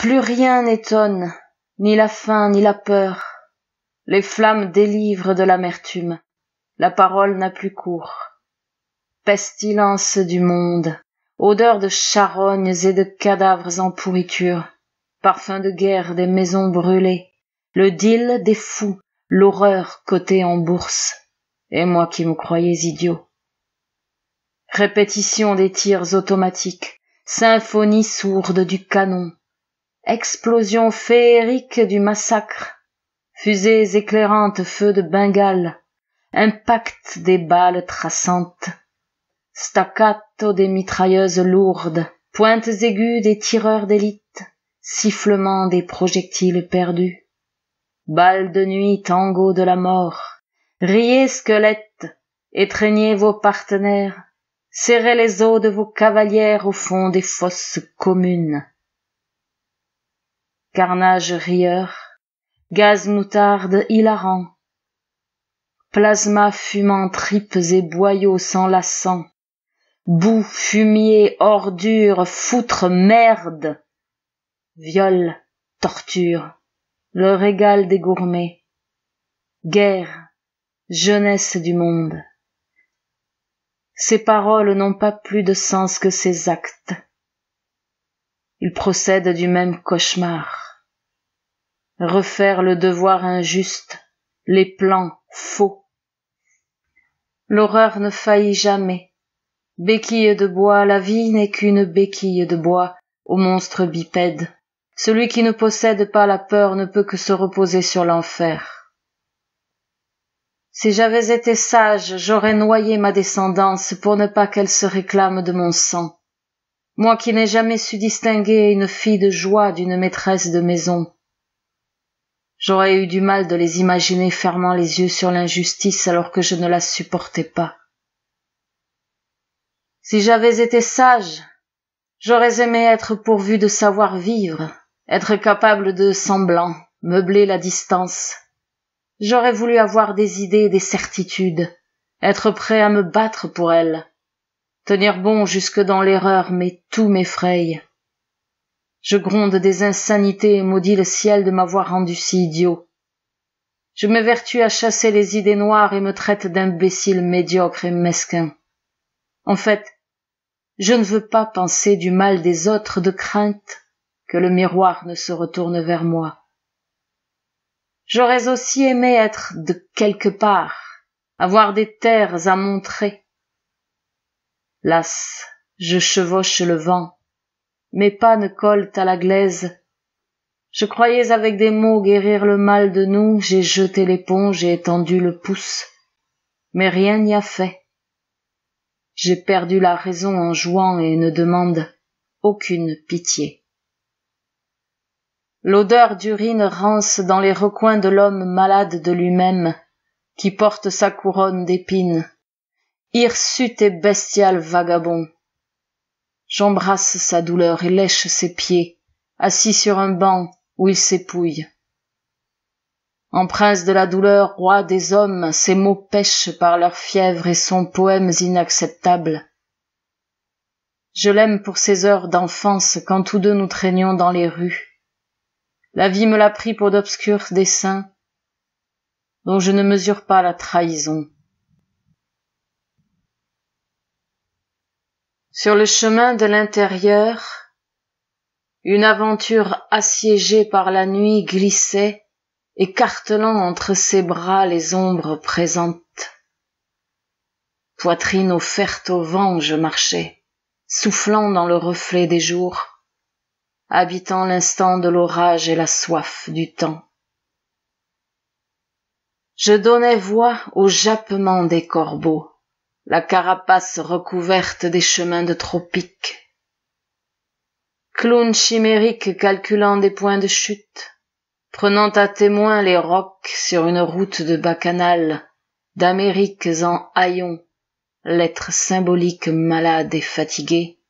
Plus rien n'étonne, ni la faim, ni la peur. Les flammes délivrent de l'amertume. La parole n'a plus cours. Pestilence du monde, odeur de charognes et de cadavres en pourriture, parfum de guerre des maisons brûlées, le deal des fous, l'horreur cotée en bourse, et moi qui me croyais idiot. Répétition des tirs automatiques, symphonie sourde du canon, explosion féerique du massacre, fusées éclairantes, feux de Bengale, impact des balles traçantes, staccato des mitrailleuses lourdes, pointes aiguës des tireurs d'élite, sifflement des projectiles perdus, balles de nuit, tango de la mort, riez squelettes, étreignez vos partenaires, serrez les os de vos cavalières au fond des fosses communes. Carnage rieur, gaz moutarde hilarant, plasma fumant, tripes et boyaux s'enlaçant, boue, fumier, ordure, foutre, merde, viol, torture, le régal des gourmets, guerre, jeunesse du monde. Ces paroles n'ont pas plus de sens que ces actes. Ils procèdent du même cauchemar. Refaire le devoir injuste, les plans faux. L'horreur ne faillit jamais. Béquille de bois, la vie n'est qu'une béquille de bois au monstre bipède. Celui qui ne possède pas la peur ne peut que se reposer sur l'enfer. Si j'avais été sage, j'aurais noyé ma descendance pour ne pas qu'elle se réclame de mon sang. Moi qui n'ai jamais su distinguer une fille de joie d'une maîtresse de maison. J'aurais eu du mal de les imaginer fermant les yeux sur l'injustice alors que je ne la supportais pas. Si j'avais été sage, j'aurais aimé être pourvu de savoir-vivre, être capable de semblant, meubler la distance. J'aurais voulu avoir des idées et des certitudes, être prêt à me battre pour elles, tenir bon jusque dans l'erreur, mais tout m'effraye. Je gronde des insanités et maudis le ciel de m'avoir rendu si idiot. Je m'évertue à chasser les idées noires et me traite d'imbécile médiocre et mesquin. En fait, je ne veux pas penser du mal des autres de crainte que le miroir ne se retourne vers moi. J'aurais aussi aimé être de quelque part, avoir des terres à montrer. Las, je chevauche le vent. Mes pas ne collent à la glaise. Je croyais avec des mots guérir le mal de nous, j'ai jeté l'éponge et étendu le pouce. Mais rien n'y a fait. J'ai perdu la raison en jouant et ne demande aucune pitié. L'odeur d'urine rance dans les recoins de l'homme malade de lui-même, qui porte sa couronne d'épines. Hirsute et bestial vagabond. J'embrasse sa douleur et lèche ses pieds, assis sur un banc où il s'épouille. En prince de la douleur, roi des hommes, ses mots pêchent par leur fièvre et sont poèmes inacceptables. Je l'aime pour ses heures d'enfance quand tous deux nous traînions dans les rues. La vie me l'a pris pour d'obscurs desseins dont je ne mesure pas la trahison. Sur le chemin de l'intérieur, une aventure assiégée par la nuit glissait, écartelant entre ses bras les ombres présentes. Poitrine offerte au vent, je marchais, soufflant dans le reflet des jours, habitant l'instant de l'orage et la soif du temps. Je donnais voix au jappement des corbeaux, la carapace recouverte des chemins de tropique. Clown chimérique calculant des points de chute, prenant à témoin les rocs sur une route de bacchanal, d'Amériques en haillons, l'être symbolique malade et fatigué.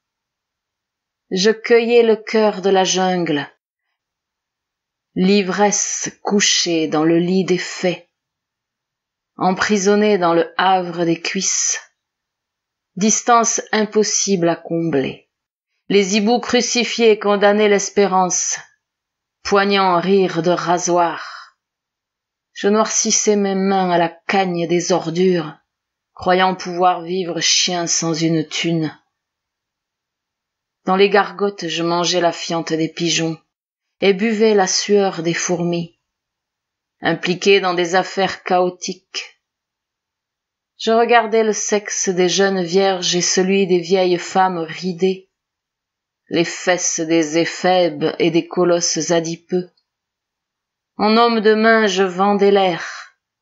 Je cueillais le cœur de la jungle, l'ivresse couchée dans le lit des fées, emprisonné dans le havre des cuisses. Distance impossible à combler. Les hiboux crucifiés condamnaient l'espérance, poignant rire de rasoir. Je noircissais mes mains à la cagne des ordures, croyant pouvoir vivre chien sans une thune. Dans les gargotes, je mangeais la fiente des pigeons et buvais la sueur des fourmis, impliqué dans des affaires chaotiques. Je regardais le sexe des jeunes vierges et celui des vieilles femmes ridées, les fesses des éphèbes et des colosses adipeux. En homme de main, je vendais l'air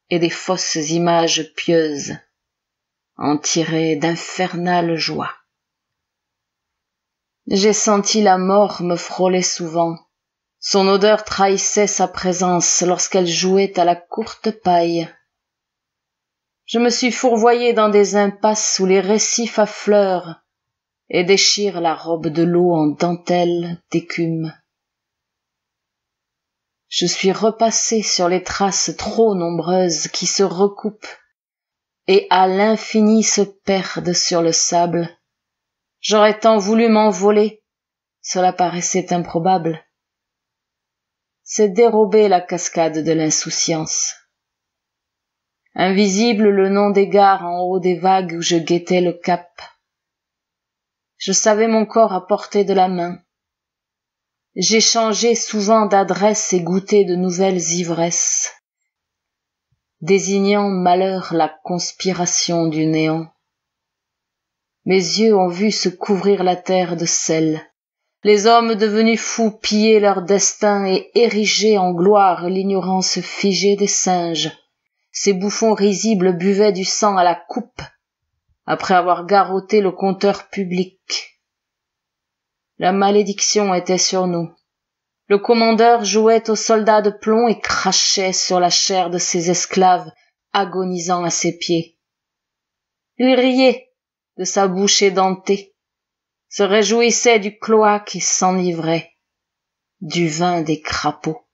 et des fausses images pieuses, en tirées d'infernales joies. J'ai senti la mort me frôler souvent. Son odeur trahissait sa présence lorsqu'elle jouait à la courte paille. Je me suis fourvoyée dans des impasses où les récifs affleurent et déchirent la robe de l'eau en dentelle d'écume. Je suis repassée sur les traces trop nombreuses qui se recoupent et à l'infini se perdent sur le sable. J'aurais tant voulu m'envoler, cela paraissait improbable. C'est dérober la cascade de l'insouciance. Invisible le nom des gares en haut des vagues où je guettais le cap. Je savais mon corps à portée de la main. J'ai changé souvent d'adresse et goûté de nouvelles ivresses, désignant malheur la conspiration du néant. Mes yeux ont vu se couvrir la terre de sel, les hommes devenus fous pillaient leur destin et érigeaient en gloire l'ignorance figée des singes. Ces bouffons risibles buvaient du sang à la coupe, après avoir garrotté le compteur public. La malédiction était sur nous. Le commandeur jouait aux soldats de plomb et crachait sur la chair de ses esclaves, agonisant à ses pieds. Il riait de sa bouche édentée, se réjouissait du cloaque et s'enivrait du vin des crapauds.